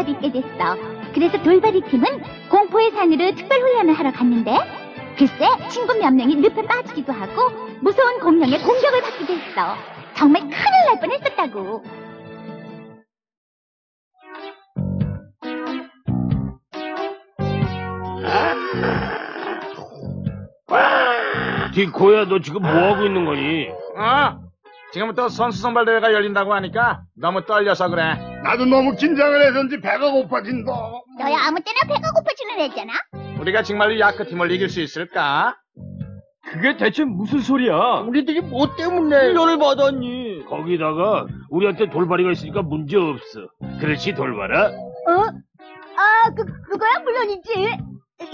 훈련을 있게 됐어. 그래서 돌발이 팀은 공포의 산으로 특별 훈련을 하러 갔는데 글쎄 친구 몇 명이 늪에 빠지기도 하고 무서운 공룡의 공격을 받기도 했어. 정말 큰일 날 뻔했었다고. 디코야, 너 지금 뭐하고 있는 거니? 지금부터 선수 선발대회가 열린다고 하니까 너무 떨려서 그래. 나도 너무 긴장을 해서인지 배가 고파진다. 너야 아무 때나 배가 고파지는 애잖아. 우리가 정말로 야크팀을 이길 수 있을까? 그게 대체 무슨 소리야? 우리들이 뭐 때문에 훈련을 받았니? 거기다가 우리한테 돌발이가 있으니까 문제없어. 그렇지 돌발아? 그거야 물론이지. 자,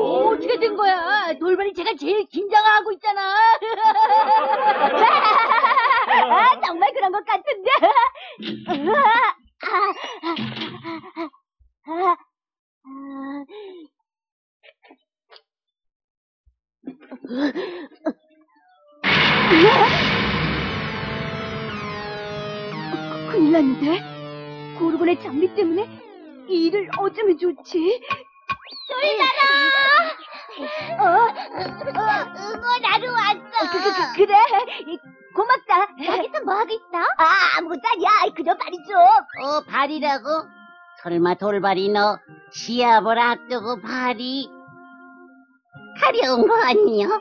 어떻게 된 거야? 돌발이 제가 제일 긴장하고 있잖아. 아, 정말 그런 것 같은데. 큰일 났는데? 고르곤의 장미 때문에 이 일을 어쩌면 좋지? 돌발아! 응원 하러 왔어. 그래. 고맙다. 여기서 뭐 하고 있어? 아무것도 아니야. 그저 발이 좀. 발이라고? 설마 돌발이 너 시합을 앞두고 발이 가려운 거 아니요?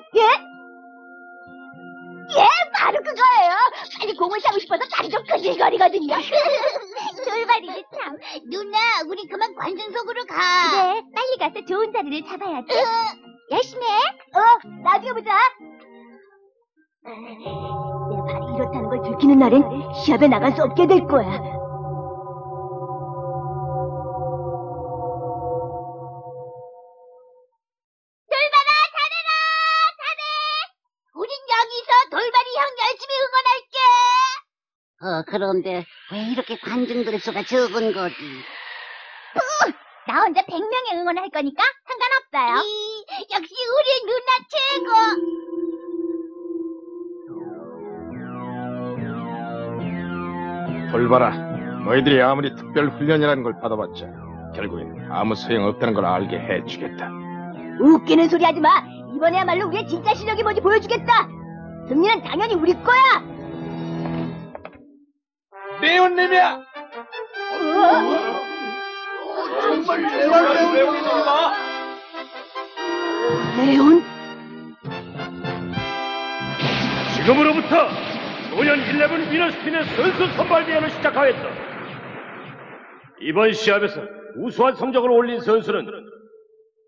예, 바로 그거예요. 빨리 공을 차고 싶어서 다리 좀 근질거리거든요. 돌발이지 참. 누나, 우리 그만 관중 속으로 가. 그래, 빨리 가서 좋은 자리를 잡아야지. 열심히 해. 나중에 보자. 내 발이 이렇다는 걸 들키는 날엔 시합에 나갈 수 없게 될 거야. 그런데 왜 이렇게 관중들의 수가 적은 거지? 나 혼자 100명이 응원할 거니까 상관없어요. 역시 우리 누나 최고. 돌봐라, 너희들이 아무리 특별 훈련이라는 걸 받아봤자 결국엔 아무 소용없다는 걸 알게 해주겠다. 웃기는 소리 하지 마. 이번에야말로 우리의 진짜 실력이 뭔지 보여주겠다. 승리는 당연히 우리 거야. 레온님이야! 정말 제발 레온이다! 레온? 지금으로부터 소년 11 위너스틴의 선수 선발대회를 시작하였다. 이번 시합에서 우수한 성적을 올린 선수는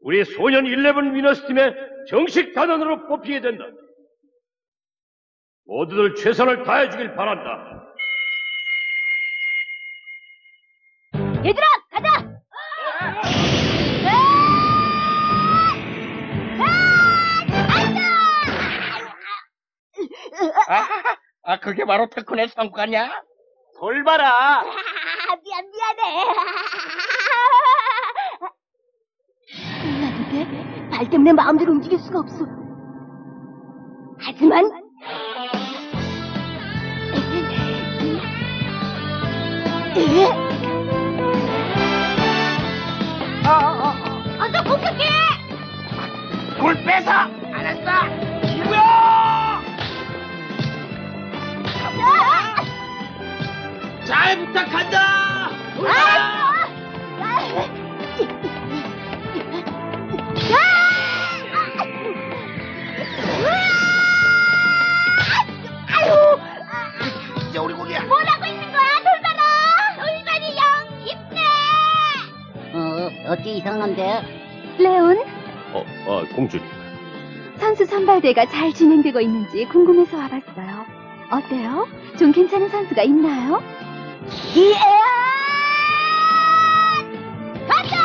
우리 소년 11 위너스팀의 정식 단원으로 뽑히게 된다. 모두들 최선을 다해주길 바란다. 얘들아, 가자! 그게 바로 테콘의 성과냐? 돌봐라! 미안해. 발 때문에 마음대로 움직일 수가 없어. 하지만 어서 공격해! 골 뺏어! 알았어! 기우야! 잘 부탁한다! 진짜 우리 고기야! 뭐라고 있는 거야, 돌발아! 돌발이 영 입네! 어찌 이상한데? 레온? 공주. 선수 선발대가 잘 진행되고 있는지 궁금해서 와봤어요. 어때요? 좀 괜찮은 선수가 있나요? 가자!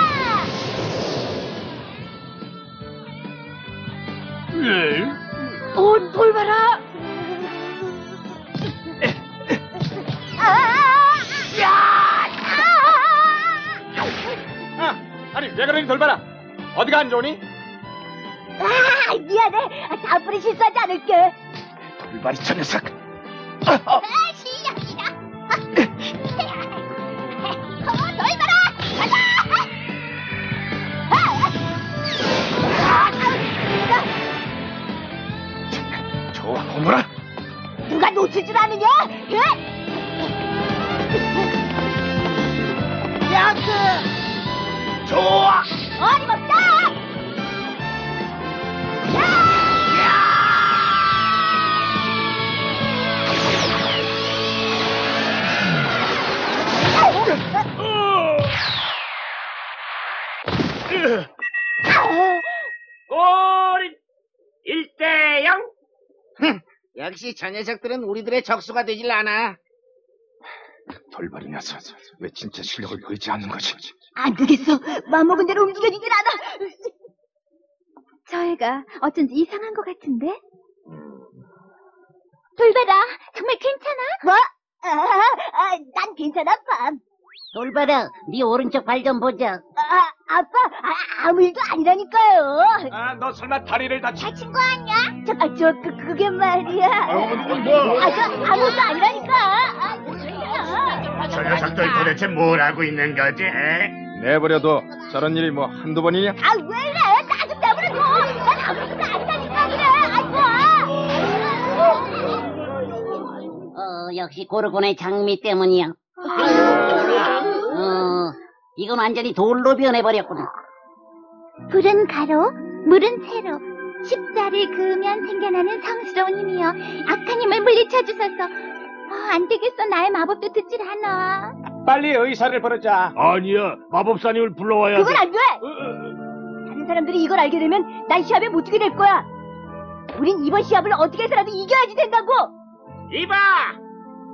돌봐라! 왜 그러니 돌봐라. 어디가 안 좋으니? 미안해. 다음번에 실수하지 않을게. 돌발이 저 녀석. 역시 저 녀석들은 우리들의 적수가 되질 않아. 돌발이 나서 왜 진짜 실력을 보이지 않는 거지? 안 되겠어. 마음먹은 대로 움직여지질 않아. 저 애가 어쩐지 이상한 것 같은데? 돌발아, 정말 괜찮아? 뭐? 난 괜찮아, 팜. 돌발아, 네 오른쪽 발 좀 보자. 아빠, 아무 일도 아니라니까요. 너 설마 다리를 다친 거 아니야? 그게 말이야. 아무것도 아니라니까. 저 녀석들 도대체 뭘 하고 있는 거지? 내버려둬. 저런 일이 뭐 한두 번이냐? 아, 왜 이래? 나 좀 내버려둬. 난 아무것도 아니라니까 그래. 아이고. 역시 고르곤의 장미 때문이야. 이건 완전히 돌로 변해버렸구나. 불은 가로, 물은 세로, 십자를 그으면 생겨나는 성스러운 힘이여, 악한 힘을 물리쳐주소서. 안 되겠어. 나의 마법도 듣질 않아. 빨리 의사를 부르자. 아니야, 마법사님을 불러와야 돼. 그건 안 돼. 다른 사람들이 이걸 알게 되면 난 시합에 못 뛰게 될 거야. 우린 이번 시합을 어떻게 해서라도 이겨야지 된다고. 이봐,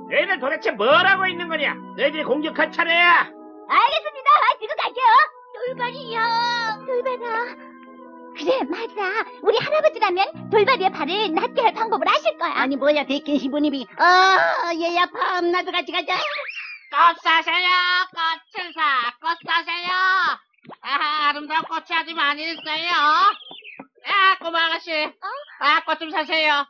너희들 도대체 뭘 하고 있는 거냐? 너희들이 공격할 차례야. 알겠습니다. 지금 갈게요. 돌발이 형. 돌발아. 그래, 맞아. 우리 할아버지라면 돌발이의 발을 낫게 할 방법을 아실 거야. 아니, 뭐야, 대개 시부님이. 얘야, 팜, 나도 같이 가자. 꽃 사세요. 꽃을 사. 꽃 사세요. 아름다운 꽃이 아주 많이 있어요. 꼬마 아가씨. 꽃 좀 사세요.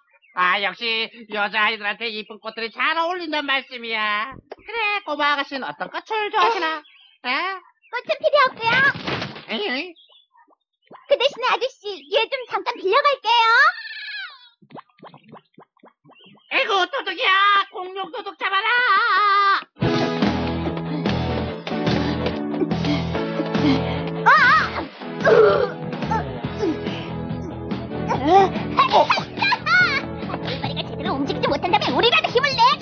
역시 여자아이들한테 이쁜 꽃들이 잘 어울린단 말씀이야. 그래, 꼬마 아가씨는 어떤 꽃을 좋아하시나? 꽃은 필요 없고요. 그 대신에 아저씨, 얘 좀 잠깐 빌려갈게요. 에고, 도둑이야. 공룡 도둑 잡아라. 돌발이가 제대로 움직이지 못한다면 우리라도 힘을 내야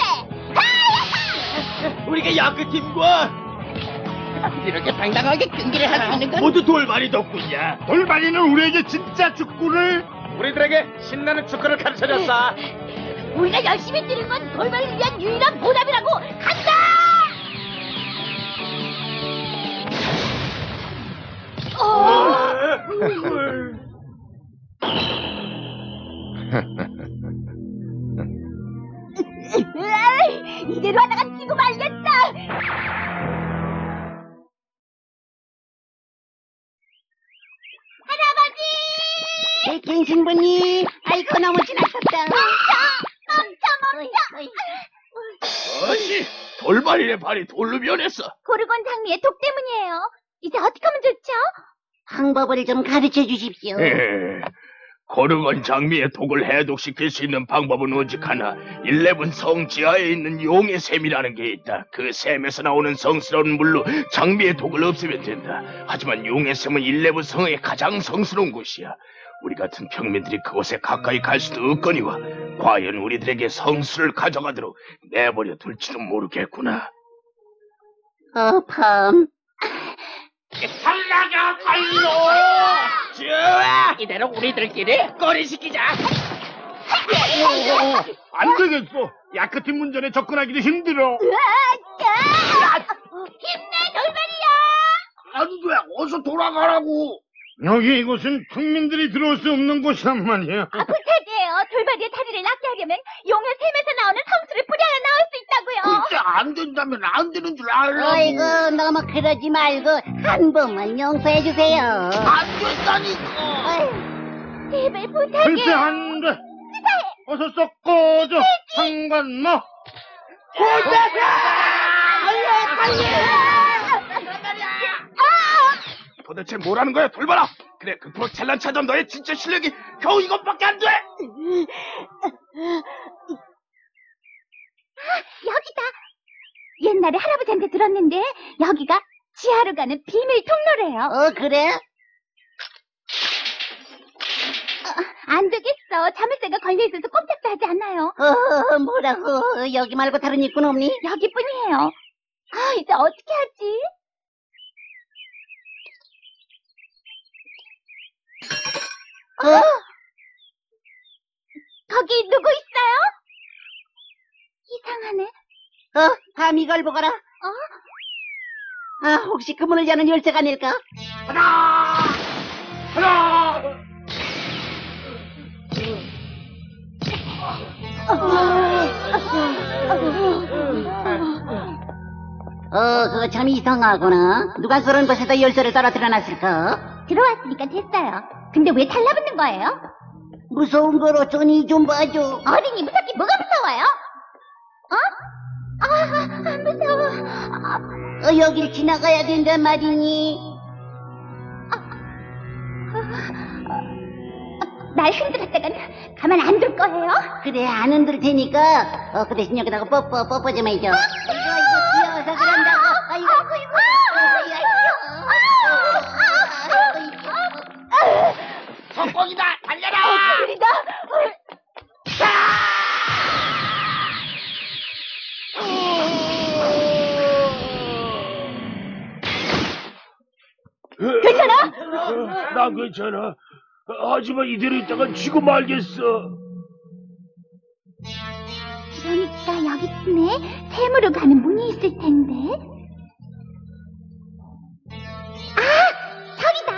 돼. 우리가 야크팀과 이렇게 당당하게 경기를 할 수 있는 건 모두 돌발이 덕분이야. 돌발이는 우리에게 진짜 축구를, 우리들에게 신나는 축구를 가르쳐줬어. 우리가 열심히 뛰는 건 돌발을 위한 유일한 보답이라고. 간다! 이대로 하다가 뛰고 말렸다. 백행 신부님, 아이고 너무 지나쳤다. 멈춰. 아니, 돌발이의 발이 돌로 변했어. 고르곤 장미의 독 때문이에요. 이제 어떻게 하면 좋죠? 방법을 좀 가르쳐 주십시오. 고르곤 장미의 독을 해독시킬 수 있는 방법은 오직 하나. 11성 지하에 있는 용의 샘이라는 게 있다. 그 샘에서 나오는 성스러운 물로 장미의 독을 없애면 된다. 하지만 용의 샘은 11성의 가장 성스러운 곳이야. 우리 같은 평민들이 그곳에 가까이 갈 수도 없거니와 과연 우리들에게 성수를 가져가도록 내버려 둘지는 모르겠구나. 팜. 탈락아, 탈로! 좋아! 이대로 우리들끼리 꼬리시키자. 안 되겠어. 야크팀 문전에 접근하기도 힘들어. 힘내, 돌발이야! 안 돼, 어서 돌아가라고. 여기 이곳은 국민들이 들어올 수 없는 곳이란 말이야. 부탁이에요. 돌발이의 다리를 낫게 하려면 용의 샘에서 나오는 성수를 뿌려야 나올 수 있다고요. 진짜 안 된다면 안 되는 줄 알라고. 아이고, 너무 그러지 말고 한 번만 용서해 주세요. 안 된다니까. 제발 부탁해. 글쎄, 안 돼. 어서 썩 꺼져. 상관 뭐. 골짜기! 빨리, 빨리! 그런 말이야! 아! 도대체 뭐라는 거야, 돌봐라! 그래, 그토록 잘난 척하던 너의 진짜 실력이 겨우 이것밖에 안 돼! 아, 여기다! 옛날에 할아버지한테 들었는데 여기가 지하로 가는 비밀 통로래요. 그래? 안 되겠어. 자물쇠가 걸려있어서 꼼짝도 하지 않아요. 뭐라고? 여기 말고 다른 입구는 없니? 여기뿐이에요. 아, 이제 어떻게 하지? 거기 누구 있어요? 이상하네. 밤 이걸 보거라. 아, 혹시 그 문을 여는 열쇠가 아닐까? 하나! 하나! 그거 참 이상하구나. 누가 그런 곳에다 열쇠를 떨어뜨려 놨을까? 들어왔으니까 됐어요. 근데 왜 달라붙는 거예요? 무서운 걸 어쩌니 좀 봐줘. 어린이 무섭게 뭐가 무서워요? 어? 안 무서워. 여길 지나가야 된단 말이니. 날 흔들었다간 가만 안 둘 거예요? 그래, 안 흔들 테니까. 그 대신 여기다가 뽀뽀 좀 해줘. 이거 귀여워서 그런다고. 아이고. 성공이다, 달려라. 성공이다. 괜찮아? 나 괜찮아. 하지만 이대로 있다간 지고 말겠어. 그러니까 여기쯤에 샘으로 가는 문이 있을 텐데. 아! 저기다!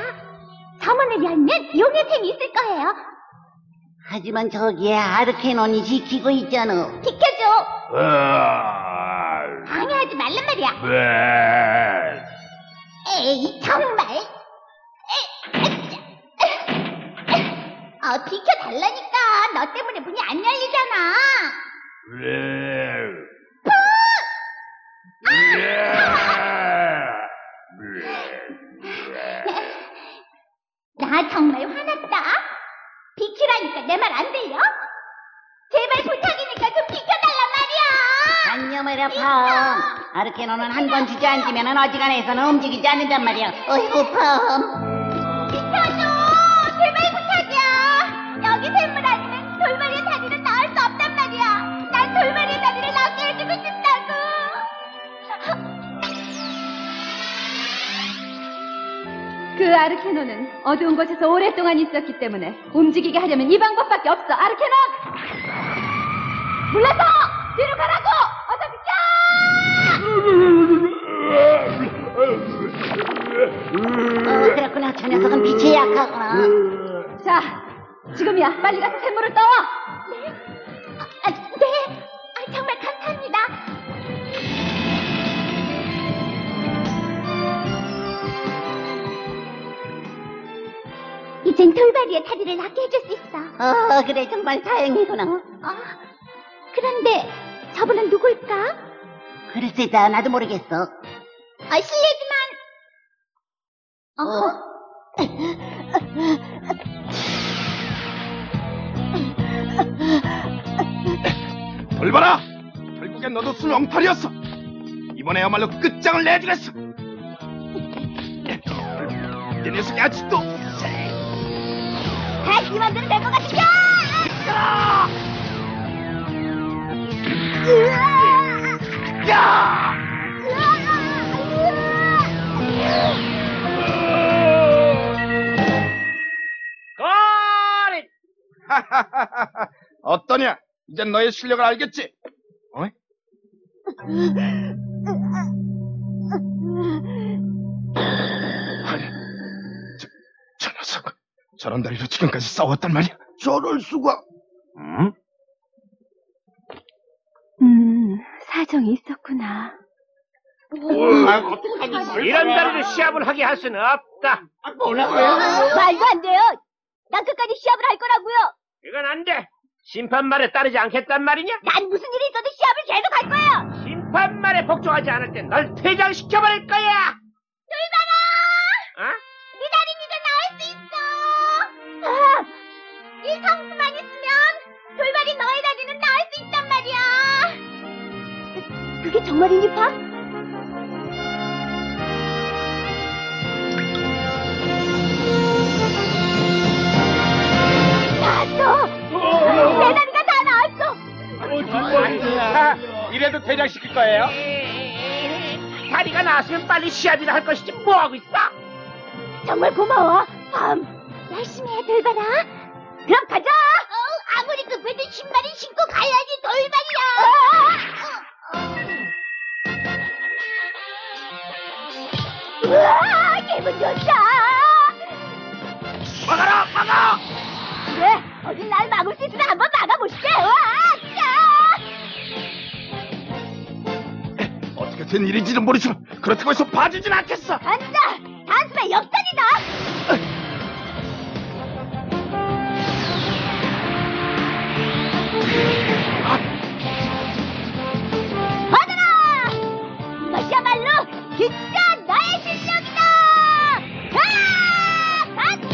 저 문을 열면 용의 샘이 있을 거예요. 하지만 저기에 아르케논이 지키고 있잖아. 비켜줘! 방해하지 말란 말이야. 에이, 정말! 비켜달라니까. 너 때문에 문이 안 열리잖아. 나 정말 화났다. 비키라니까 내 말 안 들려? 제발 부탁이니까 좀 비켜달란 말이야. 안녕해라 펌. 아르케논은 한 번 주저앉으면 어지간해서는 움직이지 않는단 말이야. 어이구 펌. 그 아르케논은 어두운 곳에서 오랫동안 있었기 때문에 움직이게 하려면 이 방법밖에 없어. 아르케논! 물러서! 뒤로 가라고! 어서 비켜! 그렇구나. 저 녀석은 빛이 약하구나. 자, 지금이야. 빨리 가서 샘물을 떠와! 네? 네! 정말 감사합니다. 이젠 돌발이의 다리를 낫게 해줄 수 있어. 그래, 정말 다행이구나. 그런데 저분은 누굴까? 글쎄다, 나도 모르겠어. 실례지만. 돌봐라! 결국엔 너도 순엉팔이었어. 이번에야말로 끝장을 내주겠어. 내 녀석이 아직도. 다시 만들면 될 것 같은데! 거리! 어떠냐? 이젠 너의 실력을 알겠지? 어? 저런 다리로 지금까지 싸웠단 말이야. 저럴 수가. 응? 사정이 있었구나. 이런 다리로 시합을 하게 할 수는 없다. 뭐라고요? 말도 안 돼요. 난 끝까지 시합을 할 거라고요. 이건 안 돼. 심판 말에 따르지 않겠단 말이냐? 난 무슨 일이 있어도 시합을 계속할 거야! 심판 말에 복종하지 않을 땐 널 퇴장시켜버릴 거야! 돌발아! 어? 네 다리 네가 나을 수 있어! 이 성수만 있으면 돌발이 너의 다리는 나을 수 있단 말이야! 그게 정말이니, 파? 내 다리가 다 나왔어! 아, 이래도 퇴장시킬 거예요? 다리가 나왔으면 빨리 시합이나 할 것이지 뭐하고 있어? 정말 고마워, 밤. 열심히 해, 돌발아. 그럼 가자! 아무리 급해도 신발은 신고 가야지, 돌발이야! 우와, 기분 좋다! 막아라, 막아! 그래! 어딜 날 막을 수 있으면 한번 막아볼게! 와! 자! 어떻게 된 일인지는 모르지만 그렇다고 해서 봐주진 않겠어! 간다! 단숨에 역전이다! 받아라! 이것이야말로 진짜 나의 실력이다! 아! 간다!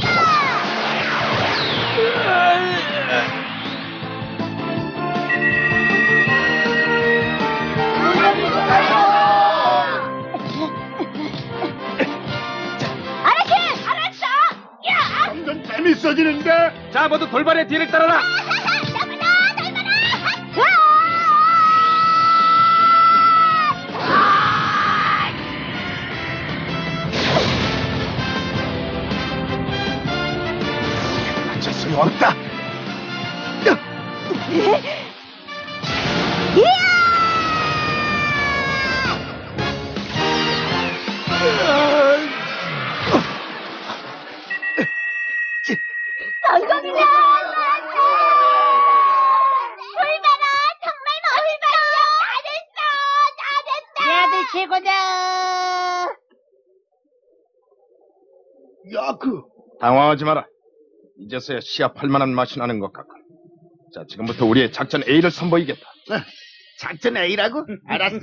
아르케! 알았어! 야! 점점 재밌어지는데? 자, 모두 돌발의 뒤를 따라라! 나보다! 돌발아! 어쩔 수 없다! 야크! 당황하지 마라. 이제서야 시합할 만한 맛이 나는 것 같군. 자, 지금부터 우리의 작전 A를 선보이겠다. 작전 A라고? 알았어.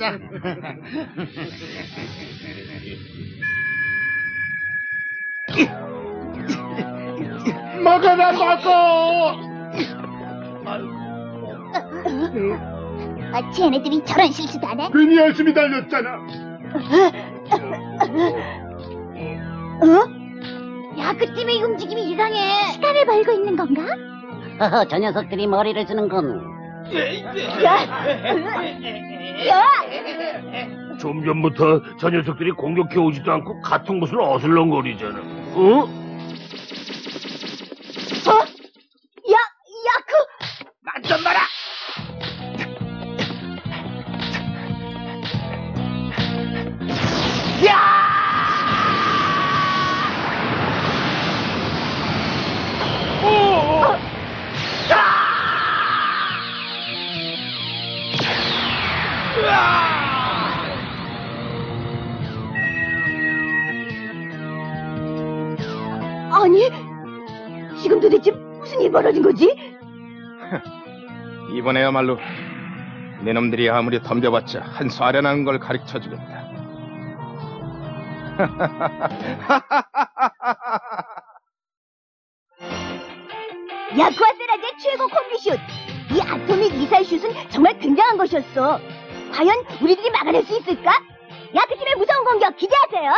막아라, 막아! 아, 쟤네들이 저런 실수도 안 해? 괜히 열심히 달렸잖아. 어? 야크팀의 움직임이 이상해. 시간을 벌고 있는 건가? 허허, 저 녀석들이 머리를 쓰는 건. 야! 좀 전부터 저 녀석들이 공격해 오지도 않고 같은 곳을 어슬렁거리잖아. 어? 어? 야, 야크! 난 좀 봐라! 야! 아니, 지금 도대체 무슨 일이 벌어진 거지? 이번에야말로 네놈들이 아무리 덤벼봤자 한 수 아련한 걸 가르쳐주겠다. 야쿠와 세락의 최고 콤비슛! 이 아토믹 미사일슛은 정말 굉장한 것이었어. 과연 우리들이 막아낼 수 있을까? 야크팀의 무서운 공격 기대하세요!